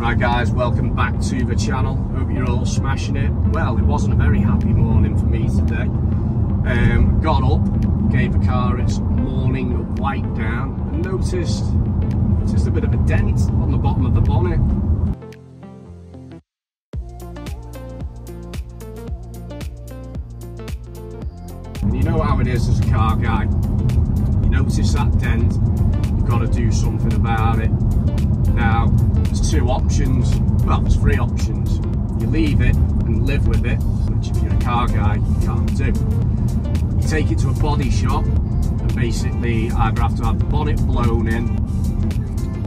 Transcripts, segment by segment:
Right guys, welcome back to the channel. Hope you're all smashing it. Well, it wasn't a very happy morning for me today. Got up, gave the car its morning wipe down and noticed just a bit of a dent on the bottom of the bonnet. And you know how it is as a car guy. You notice that dent, you've got to do something about it. Now, there's two options, well there's three options. You leave it and live with it, which if you're a car guy, you can't do. You take it to a body shop and basically either have to have the bonnet blown in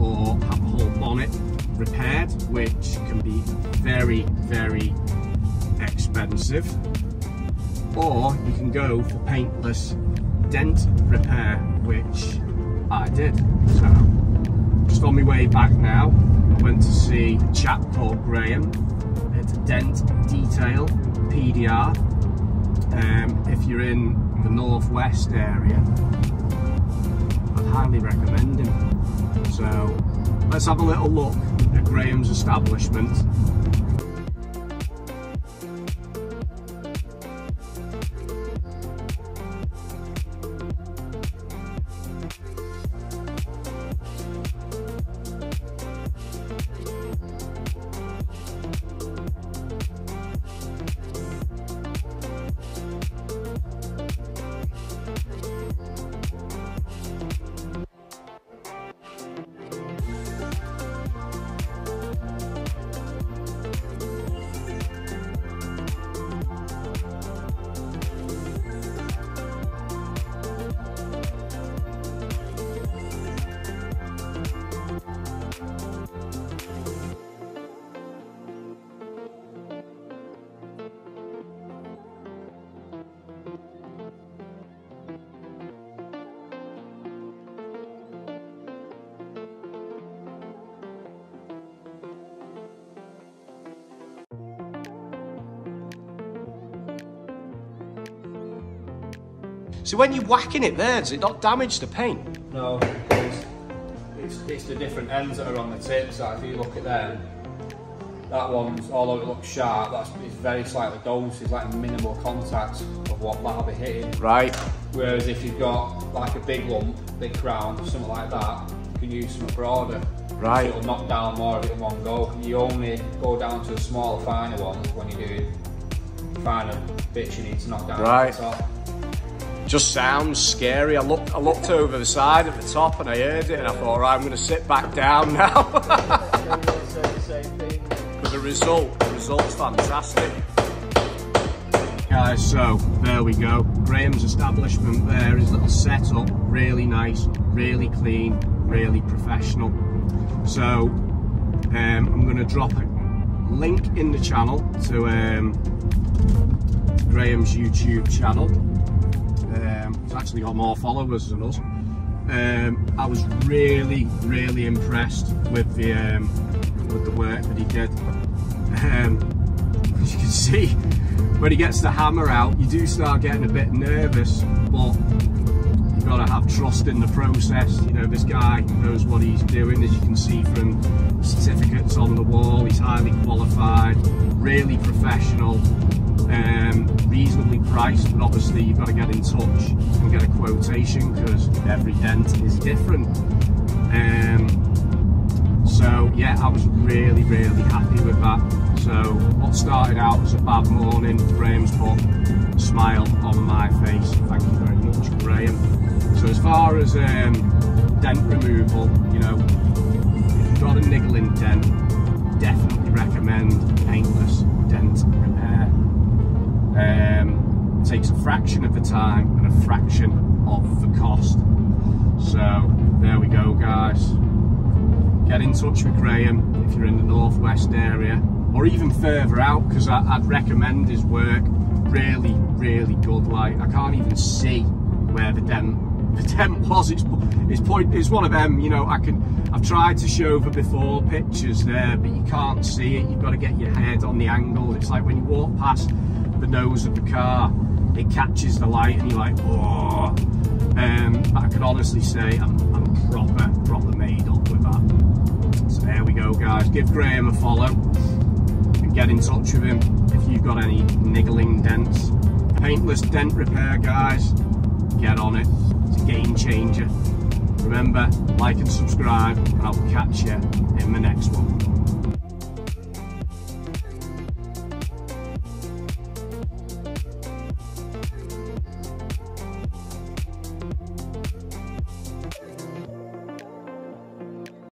or have the whole bonnet repaired, which can be very, very expensive. Or you can go for paintless dent repair, which I did. So, just on my way back now, I went to see a chap called Graham at Dent Detail PDR. If you're in the northwest area, I'd highly recommend him. So let's have a little look at Graham's establishment. So when you're whacking it there, does it not damage the paint? No, it's the different ends that are on the tip, so if you look at them, that one's, although it looks sharp, it's very slightly dull, so it's like minimal contact of what that'll be hitting. Right. Whereas if you've got like a big lump, big crown, something like that, you can use something broader. Right. So it'll knock down more of it in one go. You only go down to a smaller, finer one when you're doing finer bits you need to knock down at the top. Just sounds scary. I looked over the side at the top and I heard it and I thought, right, I'm going to sit back down now. But the result's fantastic. Guys, so there we go. Graham's establishment there, his little setup, really nice, really clean, really professional. So I'm going to drop a link in the channel to Graham's YouTube channel. He's actually got more followers than us. I was really, really impressed with the work that he did. As you can see, when he gets the hammer out, you do start getting a bit nervous, but you've got to have trust in the process. You know, this guy knows what he's doing, as you can see from certificates on the wall. He's highly qualified, really professional. Reasonably priced, but obviously you've got to get in touch and get a quotation because every dent is different. So yeah, I was really, really happy with that. So what started out as a bad morning, Graham's put a smile on my face. Thank you very much, Graham. So as far as dent removal, you know, if you've got a niggling dent, definitely recommend paintless dent repair. Takes a fraction of the time and a fraction of the cost. So there we go guys, get in touch with Graham if you're in the northwest area or even further out, because I'd recommend his work. Really, really good. Like, I can't even see where the dent was. It's one of them, you know. I've tried to show the before pictures there, but you can't see it. You've got to get your head on the angle. It's like when you walk past the nose of the car, it catches the light and you're like, oh. But I can honestly say I'm proper made up with that. So there we go, guys. Give Graham a follow and get in touch with him if you've got any niggling dents. Paintless dent repair, guys. Get on it. It's a game changer. Remember, like and subscribe, and I'll catch you in the next one.